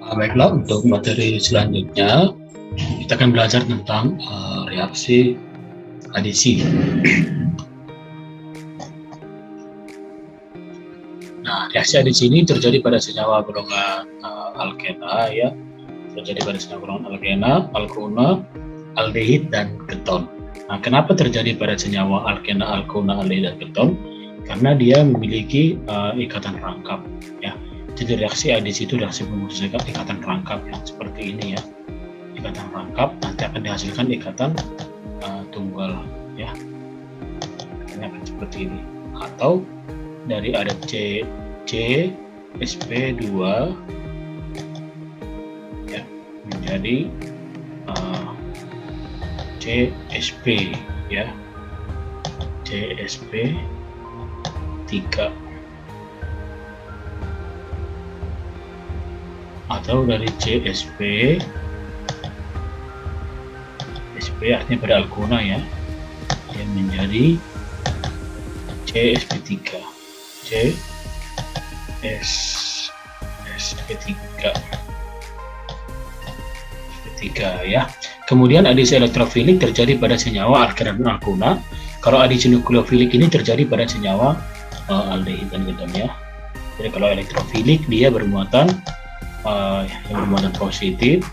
Baiklah, untuk materi selanjutnya kita akan belajar tentang reaksi adisi. Nah, reaksi adisi ini terjadi pada senyawa golongan alkena, ya, terjadi pada senyawa golongan alkena, alkona, aldehid, dan keton. Nah, kenapa terjadi pada senyawa alkena, alkona, aldehid, dan keton? Karena dia memiliki ikatan rangkap, ya. Jadi reaksi adisi itu reaksi menghasilkan ikatan rangkap yang seperti ini, ya. Ikatan rangkap nanti akan dihasilkan ikatan tunggal, ya. Ini akan seperti ini. Atau dari ada CSP2 ya, menjadi CSP, ya. CSP3. Atau dari CSP artinya pada alkona, ya, yang menjadi CSP3, CSP3, ya. Kemudian adisi elektrofilik terjadi pada senyawa alkena dan alkona. Kalau adisi nukleofilik ini terjadi pada senyawa aldehid dan keton, ya. Jadi kalau elektrofilik dia bermuatan yang bermuatan positif,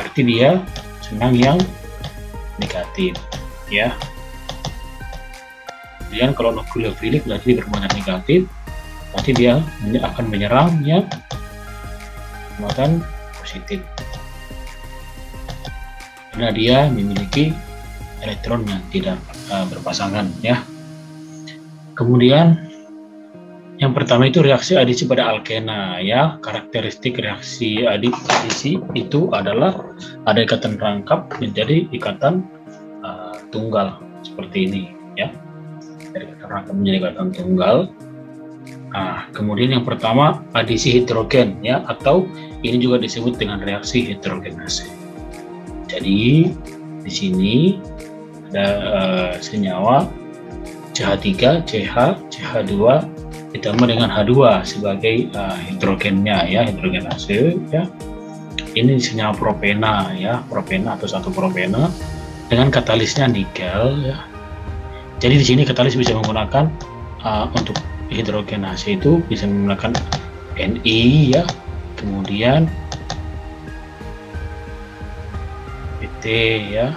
berarti dia senang yang negatif, ya. Kemudian kalau nukleofilik berarti bermuatan negatif, berarti dia akan menyerang yang bermuatan positif, karena dia memiliki elektron yang tidak berpasangan, ya. Kemudian yang pertama itu reaksi adisi pada alkena, ya. Karakteristik reaksi adisi itu adalah ada ikatan rangkap menjadi ikatan tunggal seperti ini, ya. Dari ikatan rangkap menjadi ikatan tunggal. Nah, kemudian yang pertama adisi heterogen, ya, atau ini juga disebut dengan reaksi heterogenase. Jadi di sini ada senyawa CH3, CH, CH2 ditambah dengan H2 sebagai hidrogennya, ya, hidrogenase, ya. Ini senyawa propena, ya, propena atau satu propena dengan katalisnya nikel, ya. Jadi di sini katalis bisa menggunakan untuk hidrogenase itu bisa menggunakan Ni, ya, kemudian Pt, ya,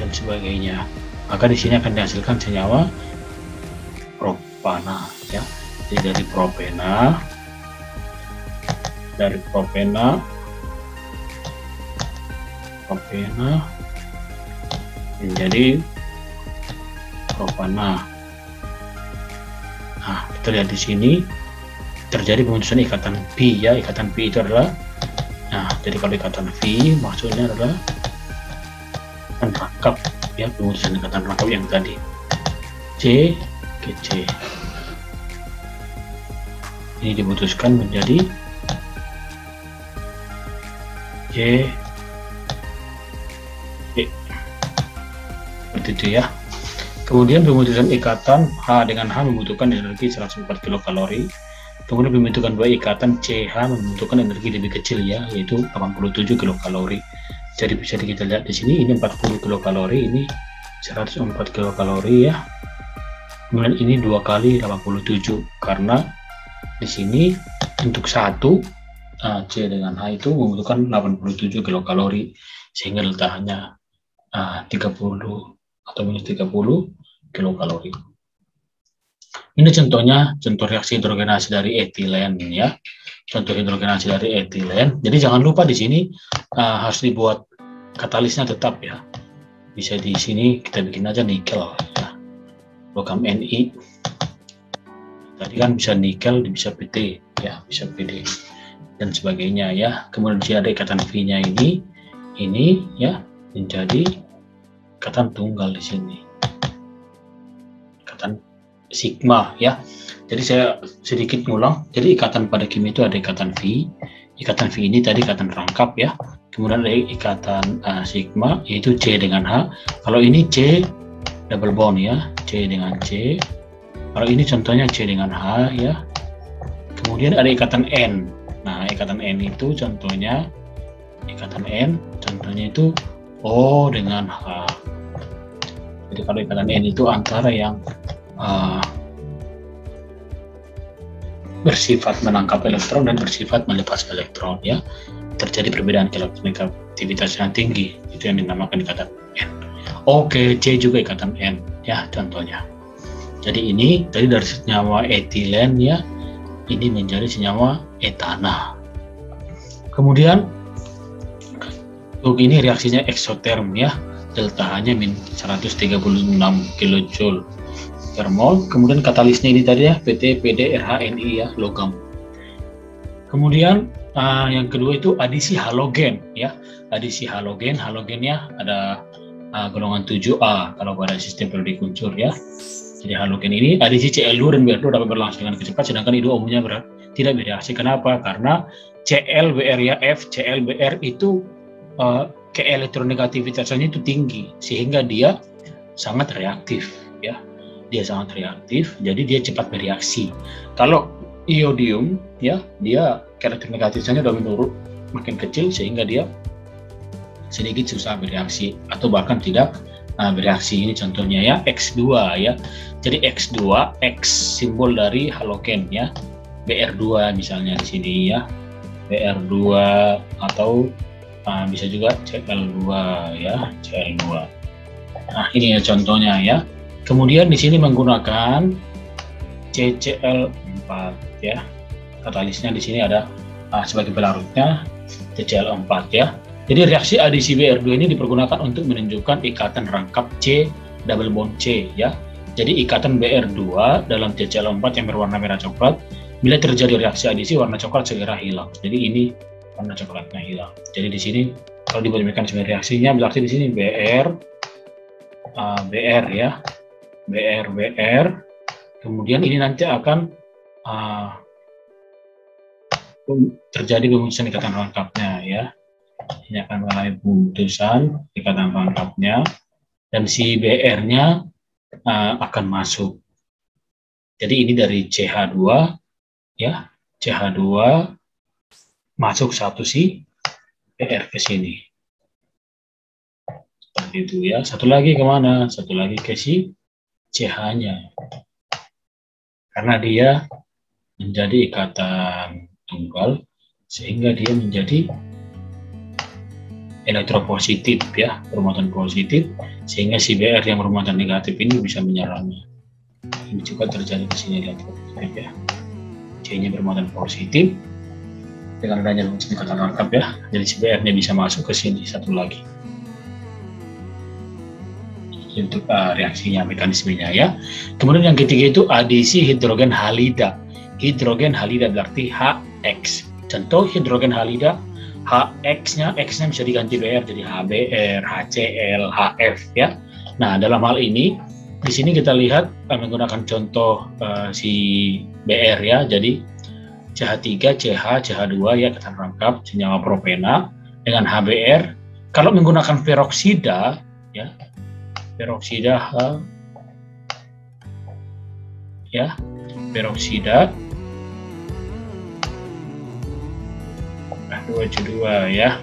dan sebagainya. Maka di sini akan dihasilkan senyawa propana, ya. Jadi dari propena menjadi propana. Nah, kita lihat di sini terjadi pemutusan ikatan V, ya. Ikatan V itu adalah, nah, jadi kalau ikatan V maksudnya adalah ikatan rangkap, ya, pemutusan ikatan rangkap yang tadi C ke C. Ini diputuskan menjadi C. Seperti itu, ya. Kemudian pemutusan ikatan H dengan H membutuhkan energi 104 kilokalori. Kemudian pembentukan dua ikatan CH membutuhkan energi lebih kecil, ya, yaitu 87 kilokalori. Jadi bisa kita lihat di sini ini 40 kilokalori, ini 104 kilokalori, ya. Kemudian ini 2 kali 87, karena di sini untuk satu C dengan H itu membutuhkan 87 kilokalori, sehingga letaknya 30 kilokalori. Ini contohnya, contoh reaksi hidrogenasi dari etilen, ya. Contoh hidrogenasi dari etilen. Jadi jangan lupa di sini harus dibuat katalisnya tetap, ya. Bisa di sini kita bikin aja nikel, ya. Logam Ni. Tadi kan bisa nikel, bisa PT, ya, bisa PD dan sebagainya, ya. Kemudian di sini ada ikatan V-nya ini, ya, menjadi ikatan tunggal di sini, ikatan sigma, ya. Jadi saya sedikit ngulang. Jadi ikatan pada kimia itu ada ikatan V, ikatan V ini tadi ikatan rangkap, ya. Kemudian ada ikatan sigma, yaitu C dengan H. Kalau ini C double bond, ya, C dengan C. Kalau ini contohnya C dengan H, ya. Kemudian Kemudian ada ikatan N. Nah, ikatan N itu contohnya, itu O dengan H. Jadi kalau ikatan N itu antara yang bersifat menangkap elektron dan bersifat melepas elektron, ya. Terjadi perbedaan elektroaktivitas yang tinggi, itu yang dinamakan ikatan N. Oke, C juga ikatan N, ya contohnya. Jadi ini tadi dari senyawa etilen, ya, ini menjadi senyawa etana. Kemudian untuk ini reaksinya eksoterm, ya, delta H-nya min 136 kJ per mol. Kemudian katalisnya ini tadi, ya, PT, PD, RHNI, ya, logam. Kemudian yang kedua itu adisi halogen, ya. Adisi halogen, halogennya ada golongan 7A kalau pada sistem periodic unsur, ya. Jadi halogen ini adisi Cl2 dan Br2 dapat berlangsung dengan cepat, sedangkan I2O umumnya tidak bereaksi. Kenapa? Karena ClBr, ya, FClBr itu keelektronegativitasnya itu tinggi sehingga dia sangat reaktif, ya. Dia sangat reaktif, jadi dia cepat bereaksi. Kalau iodium, ya, dia keelektronegativitasnya udah menurun, makin kecil sehingga dia sedikit susah bereaksi atau bahkan tidak bereaksi. Ini contohnya, ya, X2, ya. Jadi X2, X simbol dari halogen, ya. Br2 misalnya di sini, ya. Br2 atau bisa juga Cl2, ya, Cl2. Nah, ini ya contohnya, ya. Kemudian di sini menggunakan CCl4, ya. Katalisnya di sini ada sebagai pelarutnya CCl4, ya. Jadi reaksi adisi Br2 ini dipergunakan untuk menunjukkan ikatan rangkap C double bond C, ya. Jadi ikatan Br2 dalam CCl4 yang berwarna merah coklat, bila terjadi reaksi adisi warna coklat segera hilang. Jadi ini warna coklatnya hilang. Jadi di sini kalau dibuat mekanisme reaksinya berarti di sini Br, ya. Br. Kemudian ini nanti akan terjadi pemutusan ikatan rangkapnya, ya. Ini akan mengalami pemutusan ikatan rangkapnya dan si Br-nya akan masuk. Jadi ini dari CH2, ya. CH2 masuk satu si Br ke sini. Seperti itu, ya. Satu lagi kemana? Satu lagi ke si CH-nya, karena dia menjadi ikatan tunggal sehingga dia menjadi elektropositif, ya, bermuatan positif, sehingga si Br yang bermuatan negatif ini bisa menyerangnya. Ini juga terjadi di sini elektropositif, ya. C-nya bermuatan positif dengan adanya ikatan rangkap, ya. Jadi si Br-nya bisa masuk ke sini satu lagi. Untuk reaksinya, mekanismenya, ya. Kemudian yang ketiga itu adisi hidrogen halida. Hidrogen halida berarti HX. Contoh hidrogen halida, HX-nya, X-nya bisa diganti Br jadi HBr, HCl, HF, ya. Nah, dalam hal ini di sini kita lihat menggunakan contoh si Br, ya. Jadi CH3, CH, CH2, ya, ikatan rangkap senyawa propena dengan HBr. Kalau menggunakan peroksida, ya, peroksida H2SO2, ya.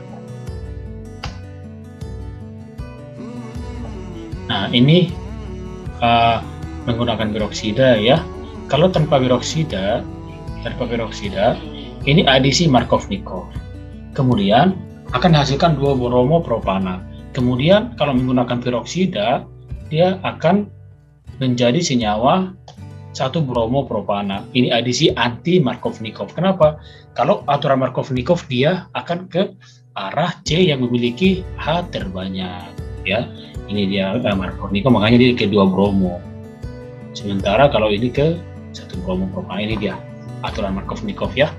Nah, ini menggunakan peroksida, ya. Kalau tanpa peroksida ini adisi Markovnikov. Kemudian akan menghasilkan dua boromo propana. Kemudian kalau menggunakan peroksida, dia akan menjadi senyawa satu bromo propana. Ini adisi anti Markovnikov. Kenapa? Kalau aturan Markovnikov dia akan ke arah C yang memiliki H terbanyak, ya. Ini dia Markovnikov, makanya dia ke dua bromo. Sementara kalau ini ke satu bromo propana, ini dia aturan Markovnikov, ya.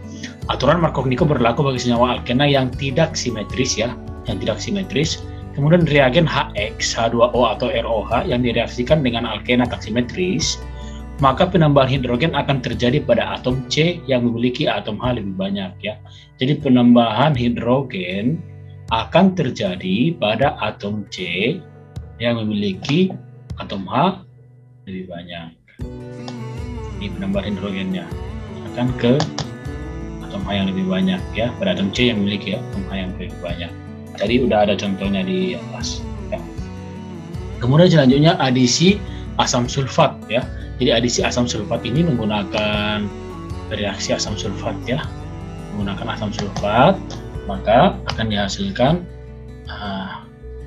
Aturan Markovnikov berlaku bagi senyawa alkena yang tidak simetris, ya, yang tidak simetris. Kemudian reagen HX, H2O atau ROH yang direaksikan dengan alkena tak simetris, maka penambahan hidrogen akan terjadi pada atom C yang memiliki atom H lebih banyak, ya. Jadi penambahan hidrogen akan terjadi pada atom C yang memiliki atom H lebih banyak. Ini penambahan hidrogennya akan ke atom A yang lebih banyak ya, pada atom C yang memiliki atom A yang lebih banyak. Tadi udah ada contohnya di atas ya. Kemudian selanjutnya adisi asam sulfat ya. Jadi adisi asam sulfat ini menggunakan reaksi asam sulfat ya, menggunakan asam sulfat, maka akan dihasilkan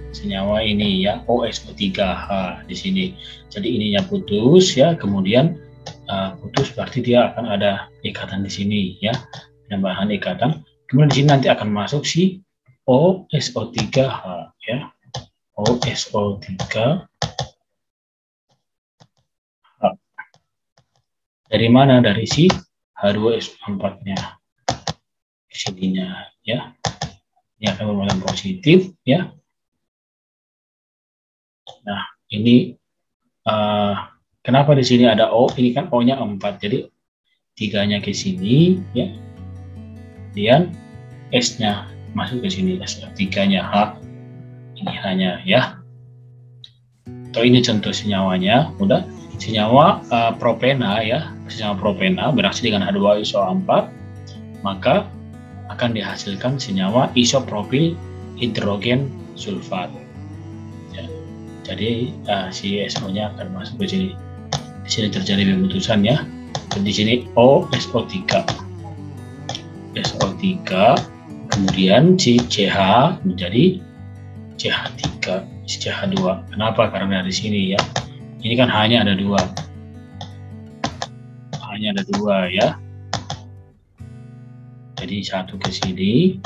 senyawa ini ya, OSO3H di sini. Jadi ininya putus ya, kemudian putus berarti dia akan ada ikatan di sini ya, penambahan ikatan. Kemudian di sini nanti akan masuk si OSO3H ya, OSO3H. Dari mana? Dari si H2SO4-nya, sininya ya. Ini akan bermuatan positif ya. Nah, ini kenapa di sini ada O? Ini kan O-nya 4, jadi tiganya ke sini ya. Kemudian S-nya masuk ke sini, S3-nya H, ini H-nya ya. Atau ini contoh senyawanya, udah. Senyawa propena ya, senyawa propena beraksi dengan H2SO4, maka akan dihasilkan senyawa isopropil hidrogen sulfat. Ya. Jadi si SO-nya akan masuk ke sini. Di sini terjadi pemutusan ya. Di sini OSO3, SO3, kemudian si CH menjadi CH3, CH2. Kenapa? Karena di sini ya. Ini kan hanya ada dua, ya. Jadi satu ke sini,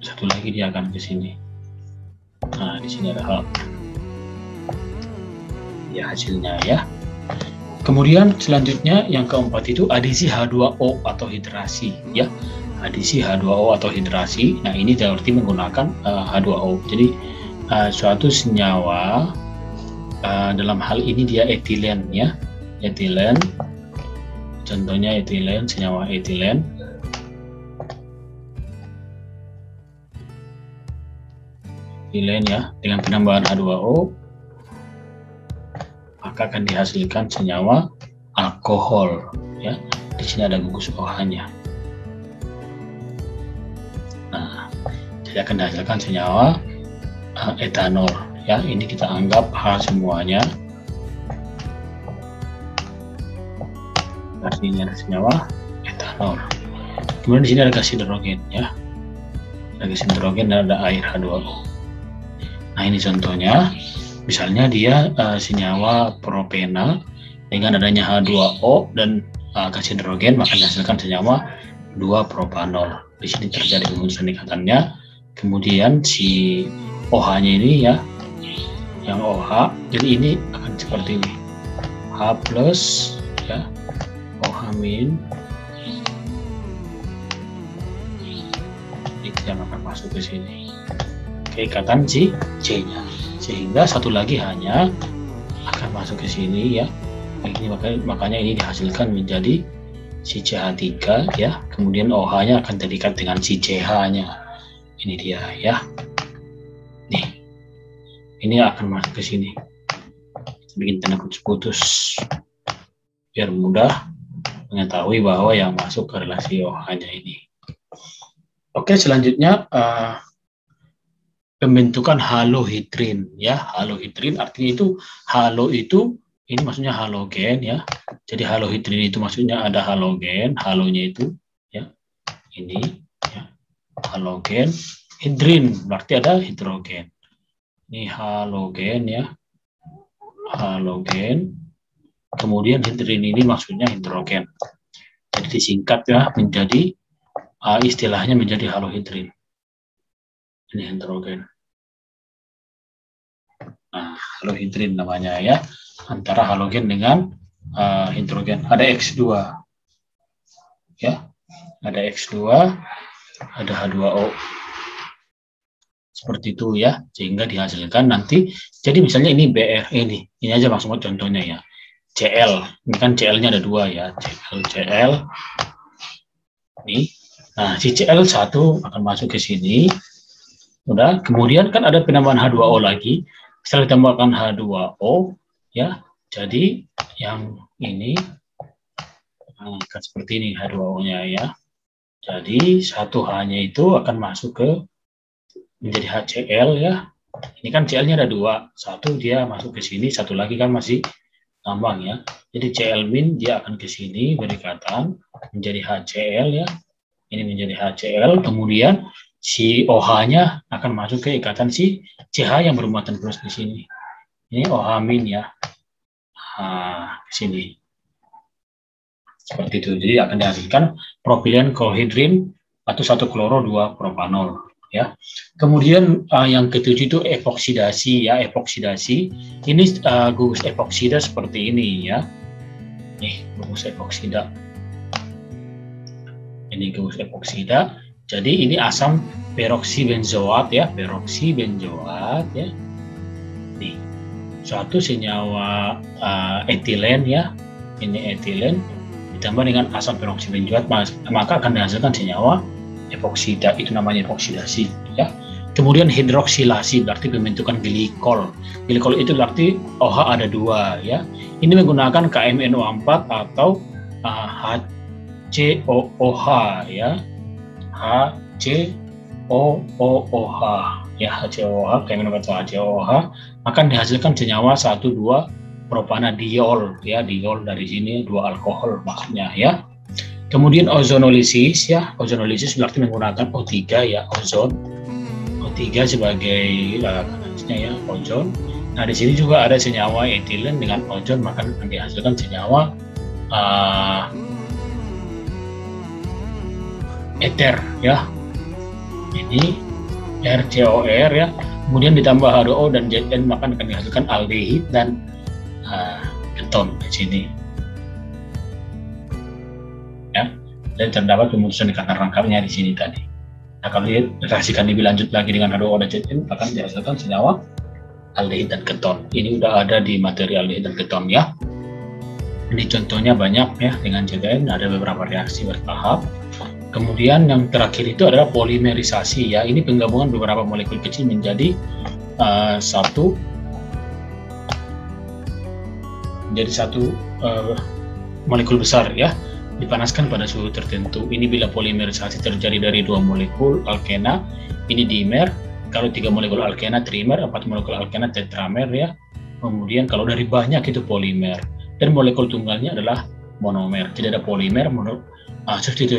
satu lagi dia akan ke sini. Nah, di sini ada hal ya hasilnya ya. Kemudian selanjutnya yang keempat itu adisi H2O atau hidrasi ya, adisi H2O atau hidrasi. Nah, ini berarti menggunakan H2O. Jadi suatu senyawa, dalam hal ini dia etilen ya, etilen, contohnya etilen, senyawa etilen, ya, dengan penambahan H2O, maka akan dihasilkan senyawa alkohol ya. Di sini ada gugus OH-nya. Nah, jadi akan dihasilkan senyawa etanol ya. Ini kita anggap H semuanya, artinya ada senyawa etanol. Kemudian di sini ada gas hidrogen ya, ada gas hidrogen dan ada air H2O. Nah, ini contohnya, misalnya dia senyawa propena dengan adanya H2O dan gas hidrogen, maka dihasilkan senyawa 2-propanol. Di sini terjadi pemutusan ikatannya, kemudian si OH-nya ini ya, yang OH, jadi ini akan seperti ini, H plus ya, OH min, ini yang akan masuk ke sini, ke ikatan si C-nya, sehingga satu lagi hanya akan masuk ke sini ya. Ini makanya ini dihasilkan menjadi si CH3 ya, kemudian OH-nya akan terikat dengan si CH-nya, ini dia ya. Nih, ini akan masuk ke sini. Bikin tanda putus-putus biar mudah mengetahui bahwa yang masuk ke relasi OH-nya ini. Oke, selanjutnya pembentukan halohidrin ya. Halohidrin artinya itu halo itu ini maksudnya halogen ya. Jadi halohidrin itu maksudnya ada halogen, halonya itu ya. Ini ya. Halogen. Hidrin berarti ada hidrogen. Ini halogen ya, halogen. Kemudian hidrin ini maksudnya hidrogen. Jadi disingkat ya menjadi istilahnya menjadi halohidrin. Ini hidrogen. Nah, halohidrin namanya ya, antara halogen dengan hidrogen. Ada X2 ya, ada X2, ada H2O. Seperti itu ya, sehingga dihasilkan nanti. Jadi misalnya ini BR ini aja maksudnya contohnya ya. CL, ini kan CL-nya ada dua ya, CL. Ini. Nah, si CL1 akan masuk ke sini. Udah, kemudian kan ada penambahan H2O lagi. Setelah ditambahkan H2O ya, jadi yang ini akan seperti ini H2O-nya ya. Jadi satu H-nya itu akan masuk ke menjadi HCl ya. Ini kan Cl-nya ada dua, satu dia masuk ke sini, satu lagi kan masih tambang ya. Jadi Cl min dia akan ke sini berdekatan menjadi HCl ya. Ini menjadi HCl, kemudian si OH-nya akan masuk ke ikatan si CH yang bermuatan plus di sini. Ini OH min ya, ke sini. Seperti itu, jadi akan dihasilkan propilen chlorhydrin atau satu kloro dua propanol ya. Kemudian yang ketujuh itu epoksidasi ya, epoksidasi. Ini gugus epoksida seperti ini ya. Nih gugus epoksida. Ini gugus epoksida. Jadi ini asam peroksibenzoat ya, peroksibenzoat ya. Nih, suatu senyawa etilen ya. Ini etilen ditambah dengan asam peroksibenzoat maka akan dihasilkan senyawa epoksida, itu namanya epoksidasi ya. Kemudian hidroksilasi berarti pembentukan glikol. Glikol itu berarti OH ada dua ya. Ini menggunakan KMnO4 atau HCOOH ya. HCOOH ya, HCOOH, KMnO4 HCOOH akan dihasilkan senyawa 1,2 propanadiol ya, diol dari sini dua alkohol maksudnya ya. Kemudian ozonolisis ya, ozonolisis berarti menggunakan O3 ya, ozon, O3 sebagai kandungannya ya, ozon. Nah di sini juga ada senyawa etilen dengan ozon maka akan dihasilkan senyawa eter ya. Ini RCOR ya. Kemudian ditambah H2O dan ZN maka akan dihasilkan aldehid dan keton di sini. Ya. Dan terdapat pemumusan ikatan rangkapnya di sini tadi. Nah, kalau direaksikan lebih lanjut lagi dengan H2O dan ZN akan dihasilkan senyawa aldehid dan keton. Ini udah ada di materi aldehid dan keton ya. Ini contohnya banyak ya dengan ZN ada beberapa reaksi bertahap. Kemudian yang terakhir itu adalah polimerisasi ya. Ini penggabungan beberapa molekul kecil menjadi satu molekul besar ya. Dipanaskan pada suhu tertentu. Ini bila polimerisasi terjadi dari dua molekul alkena, ini dimer. Kalau tiga molekul alkena trimer, empat molekul alkena tetramer ya. Kemudian kalau dari banyak itu polimer. Dan molekul tunggalnya adalah monomer. Tidak ada polimer menurut substituen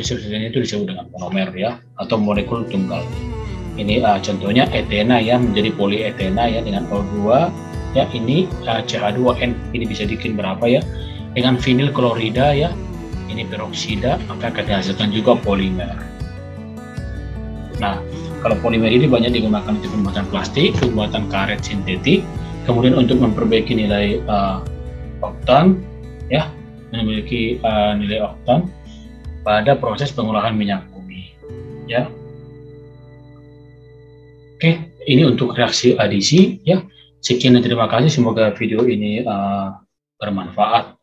itu disebut dengan monomer ya, atau molekul tunggal. Ini contohnya etena ya, menjadi polietena ya dengan O2 ya. Ini CH2N, ini bisa dibikin berapa ya, dengan vinil klorida ya, ini peroksida maka akan dihasilkan juga polimer. Nah kalau polimer ini banyak digunakan untuk pembuatan plastik, pembuatan karet sintetik, kemudian untuk memperbaiki nilai oktan ya, memiliki nilai oktan pada proses pengolahan minyak bumi ya. Oke, ini untuk reaksi adisi ya. Sekian dan terima kasih, semoga video ini bermanfaat.